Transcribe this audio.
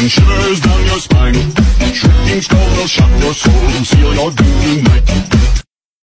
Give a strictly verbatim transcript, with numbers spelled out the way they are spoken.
and shivers down your spine. Shrieking skull will shock your soul, seal your doom tonight.